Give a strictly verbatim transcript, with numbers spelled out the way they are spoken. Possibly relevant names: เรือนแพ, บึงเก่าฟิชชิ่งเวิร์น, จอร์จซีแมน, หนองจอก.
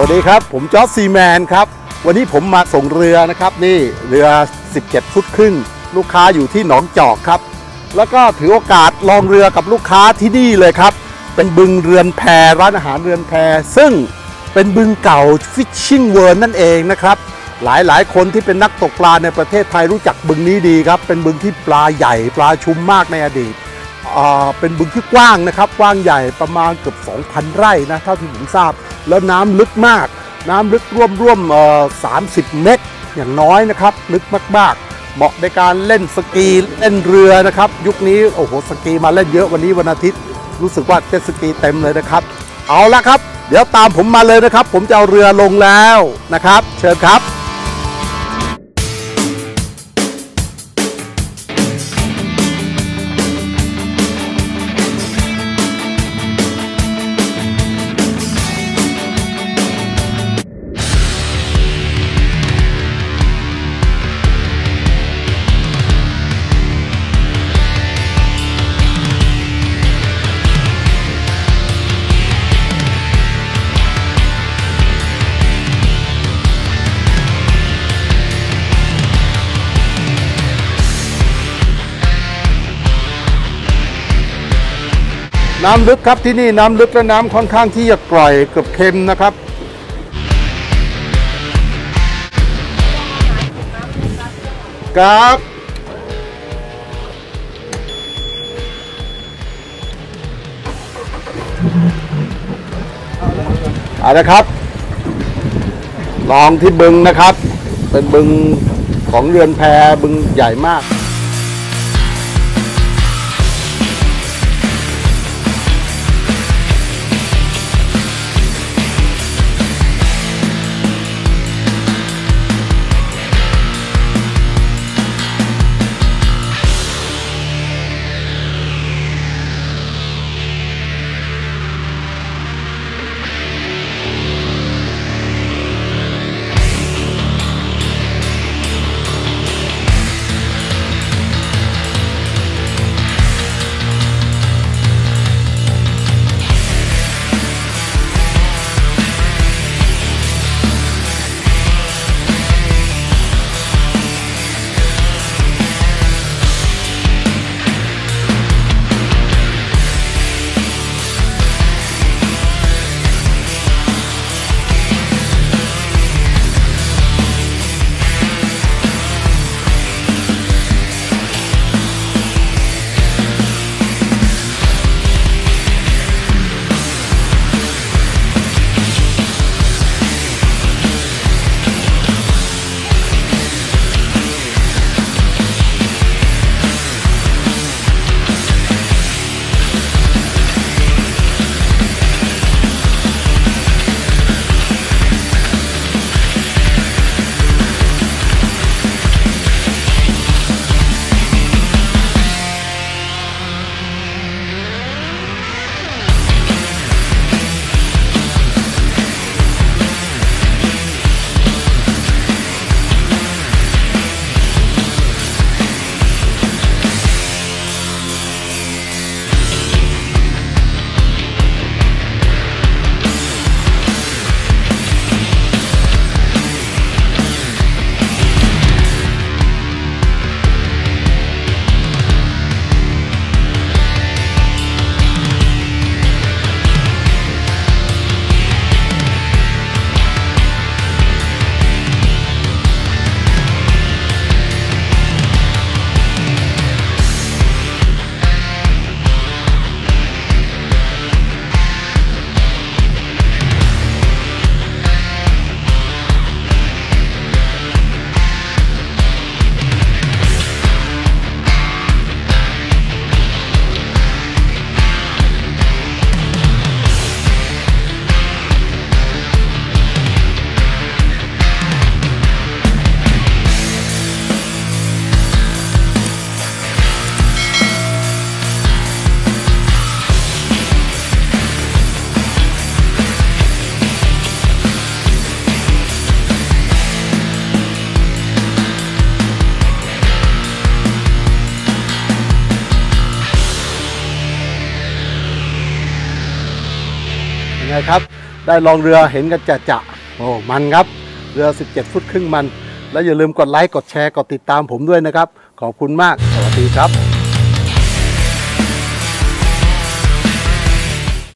สวัสดีครับผมจอร์จซีแมนครับวันนี้ผมมาส่งเรือนะครับนี่เรือสิบเจ็ดฟุตครึ่งลูกค้าอยู่ที่หนองจอกครับแล้วก็ถือโอกาสลองเรือกับลูกค้าที่นี่เลยครับเป็นบึงเรือนแพร้านอาหารเรือนแพซึ่งเป็นบึงเก่าฟิชชิ่งเวิร์นนั่นเองนะครับหลายๆคนที่เป็นนักตกปลาในประเทศไทยรู้จักบึงนี้ดีครับเป็นบึงที่ปลาใหญ่ปลาชุมมากในอดีตเป็นบึงที่กว้างนะครับกว้างใหญ่ประมาณเกือบ สองพัน ไร่นะเท่าที่ผมทราบแล้วน้ำลึกมากน้ำลึกร่วมร่วมสามสิบเมตรอย่างน้อยนะครับลึกมากๆเหมาะในการเล่นสกีเล่นเรือนะครับยุคนี้โอ้โหสกีมาเล่นเยอะวันนี้วันอาทิตย์รู้สึกว่าเจ็ตสกีเต็มเลยนะครับเอาละครับเดี๋ยวตามผมมาเลยนะครับผมจะเอาเรือลงแล้วนะครับเชิญครับน้ำลึกครับที่นี่น้ำลึกและน้ำค่อนข้างที่จะกร่อยเกือบเค็มนะครับครับเอาละครับลองที่บึงนะครับเป็นบึงของเรือนแพบึงใหญ่มาก ได้ลองเรือเห็นกันจะๆโอ้มันครับเรือสิบเจ็ดฟุตครึ่งมันแล้วอย่าลืมกดไลค์กดแชร์กดติดตามผมด้วยนะครับขอบคุณมากสวัสดีครับ